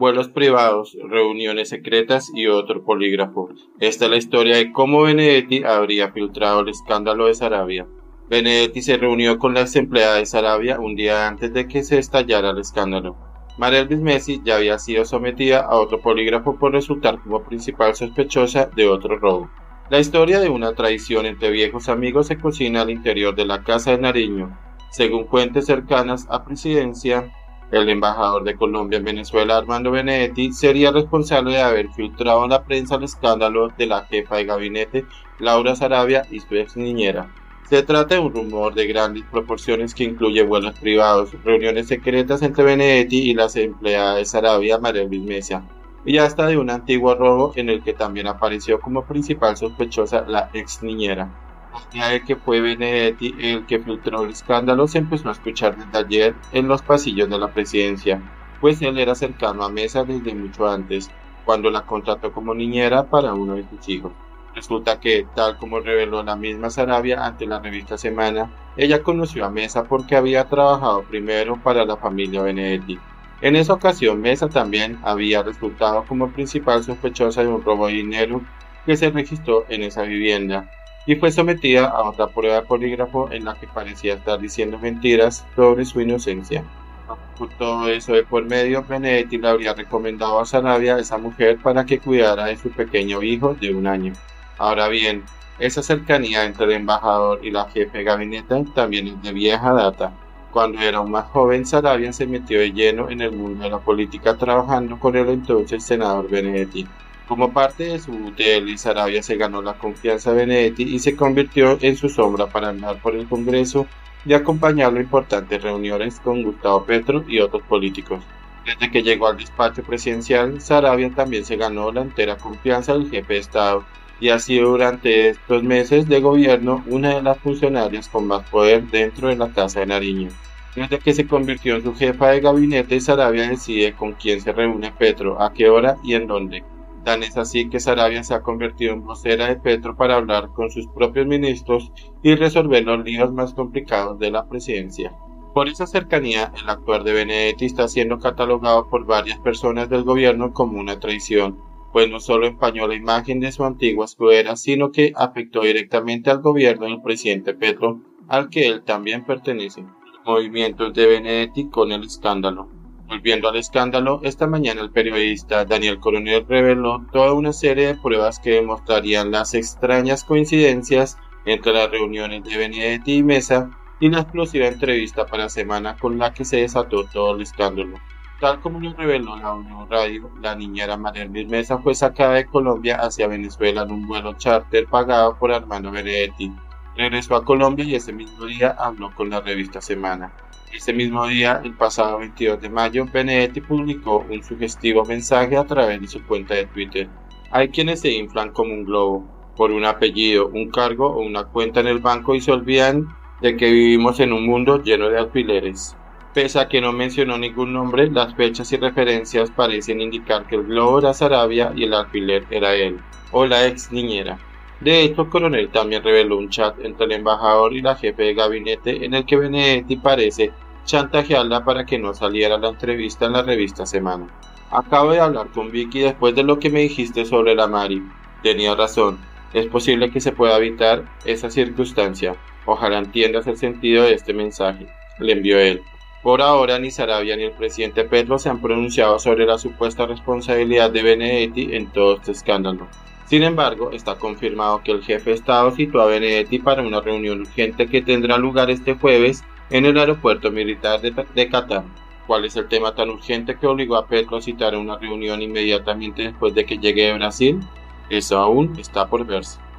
vuelos privados, reuniones secretas y otro polígrafo. Esta es la historia de cómo Benedetti habría filtrado el escándalo de Sarabia. Benedetti se reunió con la ex empleada de Sarabia un día antes de que se estallara el escándalo. Marelbys Meza ya había sido sometida a otro polígrafo por resultar como principal sospechosa de otro robo. La historia de una traición entre viejos amigos se cocina al interior de la Casa de Nariño. Según fuentes cercanas a presidencia, el embajador de Colombia en Venezuela, Armando Benedetti, sería responsable de haber filtrado a la prensa el escándalo de la jefa de gabinete, Laura Sarabia, y su ex niñera. Se trata de un rumor de grandes proporciones que incluye vuelos privados, reuniones secretas entre Benedetti y las empleadas de Sarabia, Marelbys Meza, y hasta de un antiguo robo en el que también apareció como principal sospechosa la ex niñera. El día de que fue Benedetti el que filtró el escándalo se empezó a escuchar desde ayer en los pasillos de la presidencia, pues él era cercano a Meza desde mucho antes, cuando la contrató como niñera para uno de sus hijos. Resulta que, tal como reveló la misma Sarabia ante la revista Semana, ella conoció a Meza porque había trabajado primero para la familia Benedetti. En esa ocasión Meza también había resultado como principal sospechosa de un robo de dinero que se registró en esa vivienda, y fue sometida a otra prueba de polígrafo en la que parecía estar diciendo mentiras sobre su inocencia. Por todo eso de por medio, Benedetti le habría recomendado a Sarabia a esa mujer para que cuidara de su pequeño hijo de 1 año. Ahora bien, esa cercanía entre el embajador y la jefe de gabinete también es de vieja data. Cuando era aún más joven, Sarabia se metió de lleno en el mundo de la política trabajando con el entonces senador Benedetti. Como parte de su UTL, Sarabia se ganó la confianza de Benedetti y se convirtió en su sombra para andar por el Congreso y acompañarlo a importantes reuniones con Gustavo Petro y otros políticos. Desde que llegó al despacho presidencial, Sarabia también se ganó la entera confianza del jefe de Estado y ha sido durante estos meses de gobierno una de las funcionarias con más poder dentro de la Casa de Nariño. Desde que se convirtió en su jefa de gabinete, Sarabia decide con quién se reúne Petro, a qué hora y en dónde. Tan es así que Sarabia se ha convertido en vocera de Petro para hablar con sus propios ministros y resolver los líos más complicados de la presidencia. Por esa cercanía, el actuar de Benedetti está siendo catalogado por varias personas del gobierno como una traición, pues no solo empañó la imagen de su antigua escudera, sino que afectó directamente al gobierno del presidente Petro, al que él también pertenece. Movimientos de Benedetti con el escándalo. Volviendo al escándalo, esta mañana el periodista Daniel Coronell reveló toda una serie de pruebas que demostrarían las extrañas coincidencias entre las reuniones de Benedetti y Meza y la explosiva entrevista para Semana con la que se desató todo el escándalo. Tal como lo reveló la Unión Radio, la niñera Marelbys Meza fue sacada de Colombia hacia Venezuela en un vuelo charter pagado por Armando Benedetti. Regresó a Colombia y ese mismo día habló con la revista Semana. Ese mismo día, el pasado 22 de mayo, Benedetti publicó un sugestivo mensaje a través de su cuenta de Twitter. Hay quienes se inflan como un globo, por un apellido, un cargo o una cuenta en el banco y se olvidan de que vivimos en un mundo lleno de alfileres. Pese a que no mencionó ningún nombre, las fechas y referencias parecen indicar que el globo era Sarabia y el alfiler era él, o la ex niñera. De hecho, Coronell también reveló un chat entre el embajador y la jefe de gabinete en el que Benedetti parece chantajearla para que no saliera la entrevista en la revista Semana. Acabo de hablar con Vicky después de lo que me dijiste sobre la Mari. Tenía razón. Es posible que se pueda evitar esa circunstancia. Ojalá entiendas el sentido de este mensaje, le envió él. Por ahora, ni Sarabia ni el presidente Petro se han pronunciado sobre la supuesta responsabilidad de Benedetti en todo este escándalo. Sin embargo, está confirmado que el jefe de Estado citó a Benedetti para una reunión urgente que tendrá lugar este jueves en el aeropuerto militar de Qatar. ¿Cuál es el tema tan urgente que obligó a Petro a citar una reunión inmediatamente después de que llegue de Brasil? Eso aún está por verse.